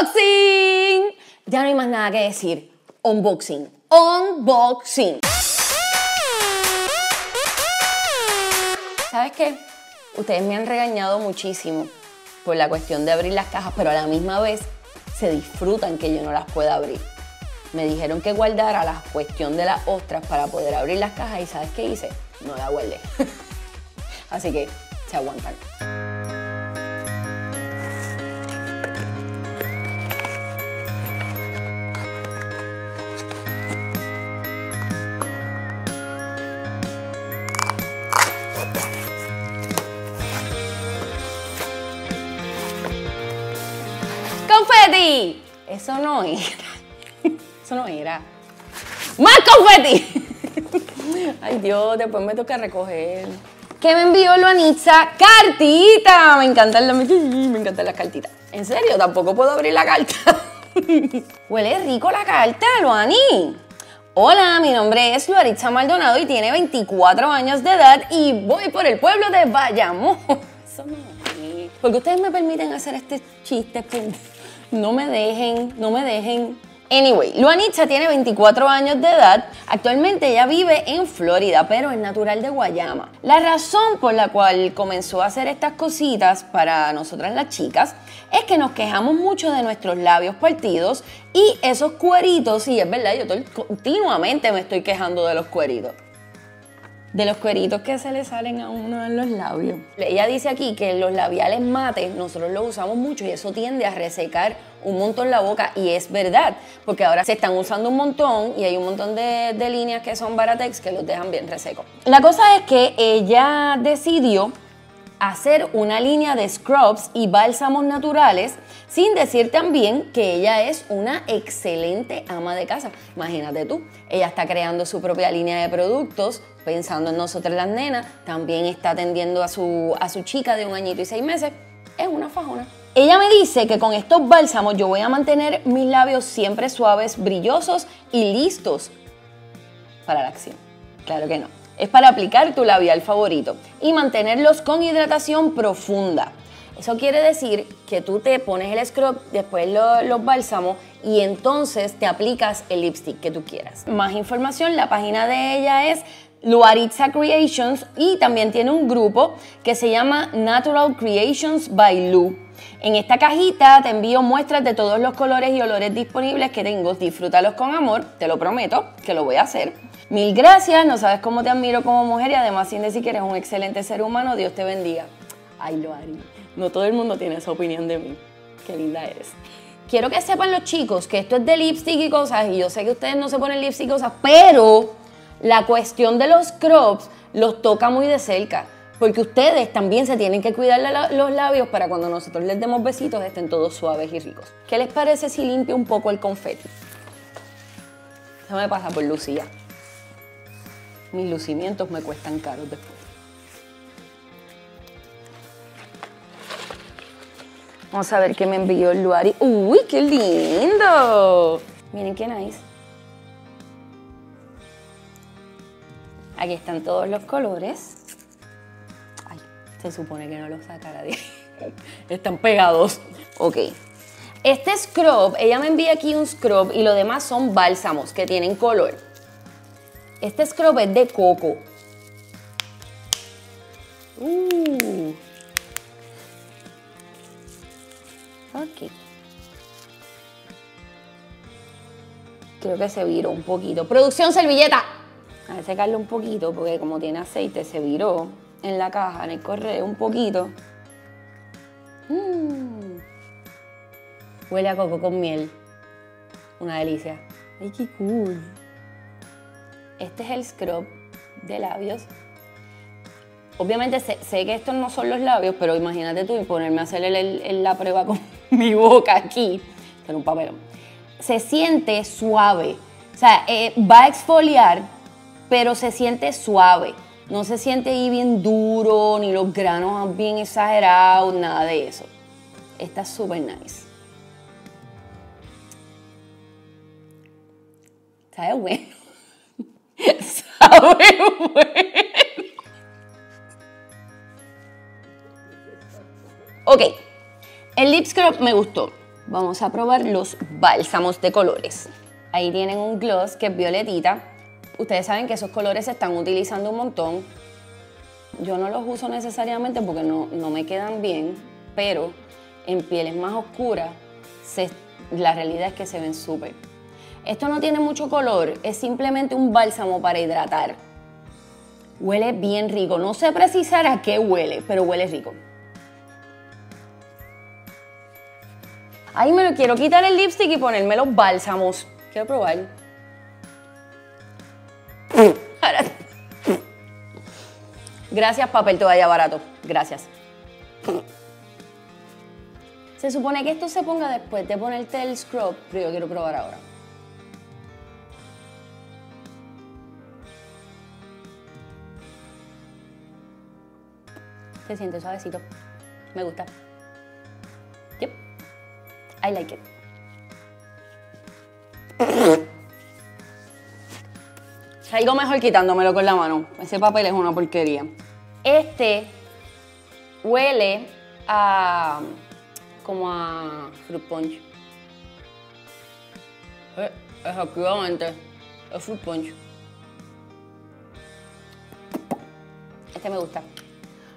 ¡Unboxing! Ya no hay más nada que decir. Unboxing. ¡Unboxing! ¿Sabes qué? Ustedes me han regañado muchísimo por la cuestión de abrir las cajas, pero a la misma vez se disfrutan que yo no las pueda abrir. Me dijeron que guardara la cuestión de las ostras para poder abrir las cajas y ¿sabes qué hice? No la guardé. Así que se aguantan. ¡Confeti! Eso no era. Eso no era. ¡Más confeti! Ay, Dios, después me toca recoger. ¿Qué me envió Luaritza? ¡Cartita! Me encantan las cartitas. ¿En serio? Tampoco puedo abrir la carta. Huele rico la carta, Luani. Hola, mi nombre es Luarita Maldonado y tiene 24 años de edad y voy por el pueblo de Bayamo. Eso no es. ¿Por qué ustedes me permiten hacer este chiste? No me dejen. Anyway, Luaritza tiene 24 años de edad. Actualmente ella vive en Florida, pero es natural de Guayama. La razón por la cual comenzó a hacer estas cositas para nosotras las chicas es que nos quejamos mucho de nuestros labios partidos y esos cueritos. Y es verdad, yo continuamente me estoy quejando de los cueritos. De los cueritos que se le salen a uno en los labios. Ella dice aquí que los labiales mates nosotros los usamos mucho y eso tiende a resecar un montón la boca, y es verdad, porque ahora se están usando un montón y hay un montón de líneas que son Baratex que los dejan bien resecos. La cosa es que ella decidió hacer una línea de scrubs y bálsamos naturales, sin decir también que ella es una excelente ama de casa. Imagínate tú, ella está creando su propia línea de productos, pensando en nosotras las nenas, también está atendiendo a su chica de 1 añito y 6 meses, es una fajona. Ella me dice que con estos bálsamos yo voy a mantener mis labios siempre suaves, brillosos y listos para la acción. Claro que no. Es para aplicar tu labial favorito y mantenerlos con hidratación profunda. Eso quiere decir que tú te pones el scrub, después los bálsamos y entonces te aplicas el lipstick que tú quieras. Más información, la página de ella es Luaritza Creations y también tiene un grupo que se llama Natural Creations by Lu. En esta cajita te envío muestras de todos los colores y olores disponibles que tengo. Disfrútalos con amor, te lo prometo que lo voy a hacer. Mil gracias, no sabes cómo te admiro como mujer y además sin decir que eres un excelente ser humano, Dios te bendiga. Ay, Luari, no todo el mundo tiene esa opinión de mí. Qué linda eres. Quiero que sepan los chicos que esto es de lipstick y cosas, y yo sé que ustedes no se ponen lipstick y cosas, pero la cuestión de los crops los toca muy de cerca. Porque ustedes también se tienen que cuidar los labios para cuando nosotros les demos besitos estén todos suaves y ricos. ¿Qué les parece si limpio un poco el confeti? Eso me pasa por Lucía. Mis lucimientos me cuestan caros después. Vamos a ver qué me envió el Luari. ¡Uy, qué lindo! Miren qué nice. Aquí están todos los colores. Se supone que no lo sacará de ahí. Están pegados. Ok. Este scrub, ella me envía aquí un scrub y lo demás son bálsamos que tienen color. Este scrub es de coco. Ok. Creo que se viró un poquito. ¡Producción servilleta! A ver, secarlo un poquito porque como tiene aceite se viró. En la caja, en el correo, un poquito. Huele a coco con miel. Una delicia. ¡Ay, qué cool! Este es el scrub de labios. Obviamente sé que estos no son los labios, pero imagínate tú y ponerme a hacer la prueba con mi boca aquí. Con un papelón. Se siente suave. O sea, va a exfoliar, pero se siente suave. No se siente ahí bien duro, ni los granos bien exagerados, nada de eso. Está súper nice. Sabe bueno. Sabe bueno. Ok. El lip scrub me gustó. vamos a probar los bálsamos de colores. Ahí tienen un gloss que es violetita. Ustedes saben que esos colores se están utilizando un montón. Yo no los uso necesariamente porque no me quedan bien, pero en pieles más oscuras la realidad es que se ven súper. Esto no tiene mucho color, es simplemente un bálsamo para hidratar. Huele bien rico, no sé precisar a qué huele, pero huele rico. Ahí me lo quiero quitar el lipstick y ponerme los bálsamos. Quiero probar. Gracias, papel toalla barato. Gracias. Se supone que esto se ponga después de ponerte el scrub, pero yo quiero probar ahora. Se siente suavecito. Me gusta. Yep. I like it. Salgo mejor quitándomelo con la mano. Ese papel es una porquería. Este huele a... como a fruit punch. Efectivamente, es fruit punch. Este me gusta.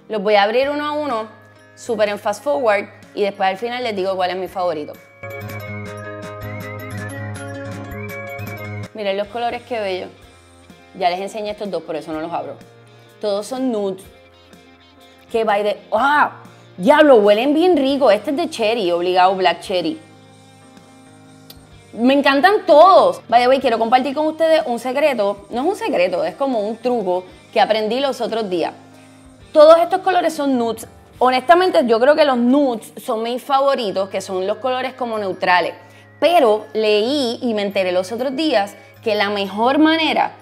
Los voy a abrir uno a uno, súper en fast forward, y después al final les digo cuál es mi favorito. Miren los colores, qué bello. Ya les enseñé estos dos, por eso no los abro. Todos son nudes. Que by the... ¡Ah! Diablo, huelen bien rico. Este es de cherry, obligado, black cherry. Me encantan todos. By the way, quiero compartir con ustedes un secreto. No es un secreto, es como un truco que aprendí los otros días. Todos estos colores son nudes. Honestamente, yo creo que los nudes son mis favoritos, que son los colores como neutrales. Pero leí y me enteré los otros días que la mejor manera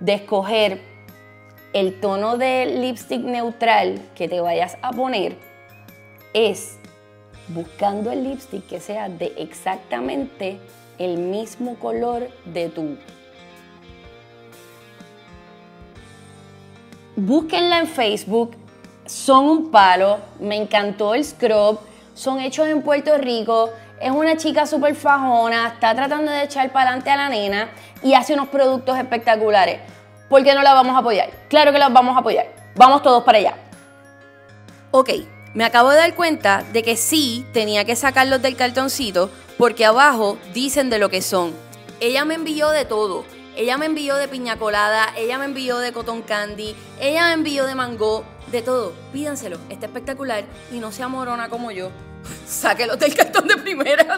de escoger el tono de lipstick neutral que te vayas a poner es buscando el lipstick que sea de exactamente el mismo color de tu. Búsquenla en Facebook, son un palo, me encantó el scrub, son hechos en Puerto Rico, es una chica súper fajona, está tratando de echar para adelante a la nena y hace unos productos espectaculares. ¿Por qué no la vamos a apoyar? Claro que la vamos a apoyar, vamos todos para allá. Ok. Me acabo de dar cuenta de que sí tenía que sacarlos del cartoncito porque abajo dicen de lo que son. Ella me envió de todo. Ella me envió de piña colada, ella me envió de cotton candy, ella me envió de mango, de todo. Pídanselo, está espectacular y no sea morona como yo. Sáquelos del cartón de primera.